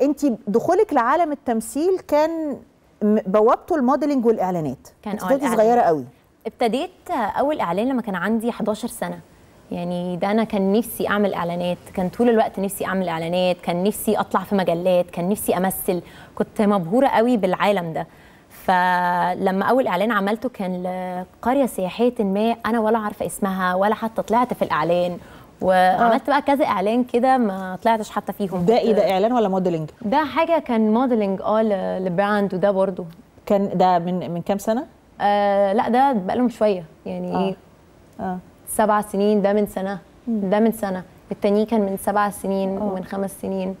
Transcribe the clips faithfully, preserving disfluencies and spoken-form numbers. انت دخولك لعالم التمثيل كان بوابته الموديلنج والاعلانات، كانت صغيره قوي. ابتديت اول اعلان لما كان عندي إحدى عشرة سنه، يعني ده انا كان نفسي اعمل اعلانات، كان طول الوقت نفسي اعمل اعلانات، كان نفسي اطلع في مجلات، كان نفسي امثل، كنت مبهوره قوي بالعالم ده. فلما اول اعلان عملته كان لقريه سياحيه ما انا ولا عارفه اسمها ولا حتى طلعت في الاعلان، وعملت بقى كذا اعلان كده ما طلعتش حتى فيهم. ده ايه ده، اعلان ولا موديلنج؟ ده حاجه كان موديلنج اه لبراند. وده برضه كان ده من من كام سنه؟ آه لا ده بقالهم شويه يعني ايه آه. آه. سبع سنين. ده من سنه م. ده من سنه، التاني كان من سبع سنين آه. ومن خمس سنين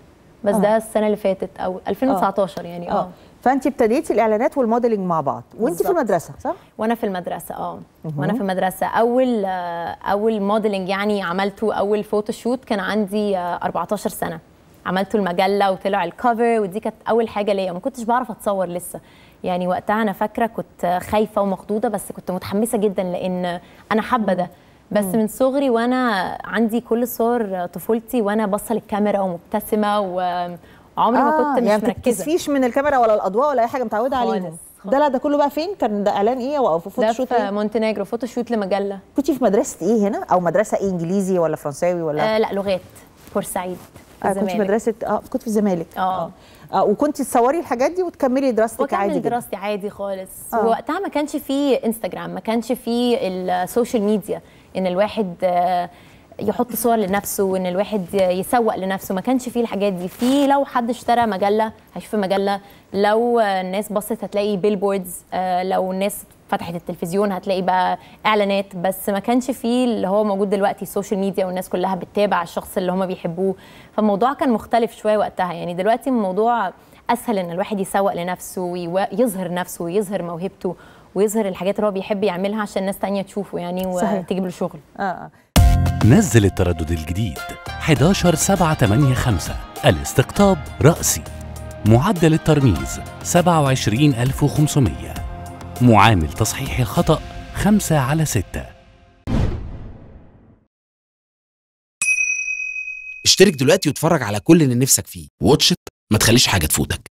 بس آه. ده السنه اللي فاتت او ألفين وتسعتاشر آه. يعني اه, آه. فانت ابتديتي الاعلانات والموديلنج مع بعض وانت في المدرسه صح؟ وانا في المدرسه اه وانا في المدرسه اول اول موديلنج يعني عملته، اول فوتوشوت كان عندي أربعتاشر سنه، عملت المجله وطلع الكفر، ودي كانت اول حاجه ليا. ما كنتش بعرف اتصور لسه يعني وقتها، انا فاكره كنت خايفه ومخضوضه بس كنت متحمسه جدا لان انا حابه ده. بس مم. من صغري وانا عندي كل صور طفولتي وانا باصه للكاميرا ومبتسمه و عمري آه ما كنت مش يعني مركزه، ما بتكتفيش من الكاميرا ولا الاضواء ولا اي حاجه، متعوده عليهم. ده ده كله بقى فين كان؟ ده اعلان ايه او فوتوشوت؟ ده في مونتينيجرو، فوتوشوت لمجله. كنت في مدرسه ايه هنا او مدرسه إيه، انجليزي ولا فرنساوي ولا؟ آه لا لغات، بورسعيد. آه كنت في مدرسه اه كنت في الزمالك اه, آه. وكنت تصوري الحاجات دي وتكملي دراستك عادي؟ وكمل دراستي عادي خالص آه. وقتها ما كانش فيه انستجرام، ما كانش فيه السوشيال ميديا ان الواحد آه يحط صور لنفسه وان الواحد يسوق لنفسه، ما كانش فيه الحاجات دي. في لو حد اشترى مجله هيشوف مجله، لو الناس بصت هتلاقي بيل بوردز، لو الناس فتحت التلفزيون هتلاقي بقى اعلانات، بس ما كانش فيه اللي هو موجود دلوقتي السوشيال ميديا والناس كلها بتتابع الشخص اللي هم بيحبوه. فالموضوع كان مختلف شويه وقتها يعني. دلوقتي الموضوع اسهل ان الواحد يسوق لنفسه ويظهر نفسه ويظهر موهبته ويظهر الحاجات اللي هو بيحب يعملها عشان ناس ثانيه تشوفه يعني وتجيب له شغل. اه نزل التردد الجديد واحد واحد سبعة تمانية خمسة، الاستقطاب رأسي، معدل الترميز سبعة وعشرين ألف وخمسمية، معامل تصحيح الخطأ خمسة على ستة. اشترك دلوقتي واتفرج على كل اللي نفسك فيه، واتش إت ما تخليش حاجة تفوتك.